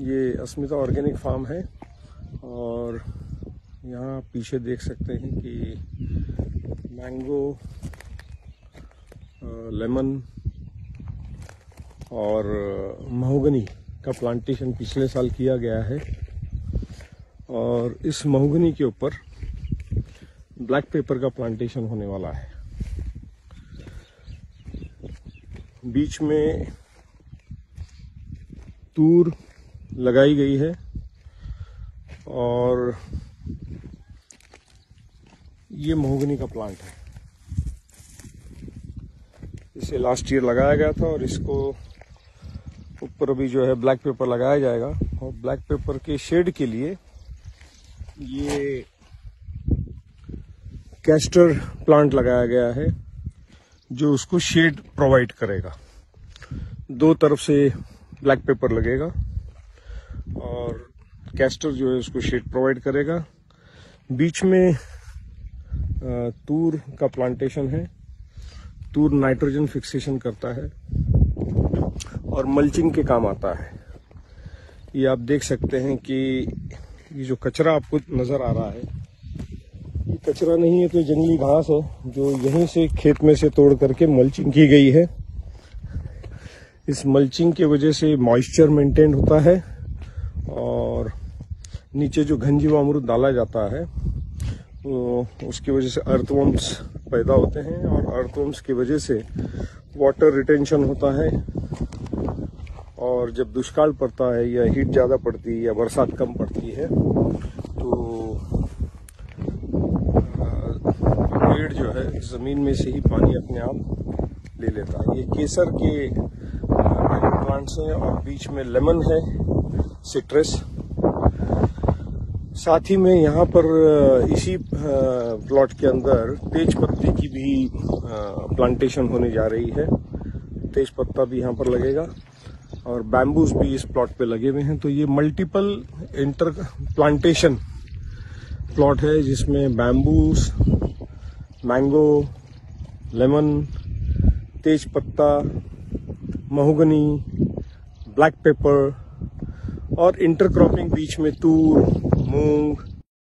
ये अस्मिता organic farm है और यहाँ पीछे देख सकते हैं कि मैंगो, लेमन और महोगनी का प्लांटेशन पिछले साल किया गया है और इस महोगनी के ऊपर ब्लैक पेपर का प्लांटेशन होने वाला है। बीच में तूर लगाई गई है और ये महोगनी का प्लांट है। इसे लास्ट ईयर लगाया गया था और इसको ऊपर अभी जो है ब्लैक पेपर लगाया जाएगा और ब्लैक पेपर के शेड के लिए ये कैस्टर प्लांट लगाया गया है जो उसको शेड प्रोवाइड करेगा। दो तरफ से ब्लैक पेपर लगेगा और कैस्टर जो है उसको शेड प्रोवाइड करेगा। बीच में तूर का प्लांटेशन है। तूर नाइट्रोजन फिक्सेशन करता है और मल्चिंग के काम आता है। ये आप देख सकते हैं कि ये जो कचरा आपको नज़र आ रहा है ये कचरा नहीं है तो जंगली घास है जो यहीं से खेत में से तोड़ करके मल्चिंग की गई है। इस मल्चिंग के वजह से मॉइस्चर मेंटेन होता है और नीचे जो घंजीवा अमरूद डाला जाता है तो उसकी वजह से अर्थवर्म्स पैदा होते हैं और अर्थवर्म्स की वजह से वाटर रिटेंशन होता है और जब दुष्काल पड़ता है या हीट ज़्यादा पड़ती है या बरसात कम पड़ती है तो पेड़ जो है ज़मीन में से ही पानी अपने आप ले लेता है। ये केसर के प्लांट्स हैं और बीच में लेमन है, सिट्रस। साथ ही में यहाँ पर इसी प्लॉट के अंदर तेज पत्ते की भी प्लांटेशन होने जा रही है। तेज पत्ता भी यहाँ पर लगेगा और बैम्बूस भी इस प्लॉट पे लगे हुए हैं। तो ये मल्टीपल इंटर प्लांटेशन प्लॉट है जिसमें बैम्बूस, मैंगो, लेमन, तेज पत्ता, महोगनी, ब्लैक पेपर और इंटरक्रॉपिंग बीच में तूर, मूंग,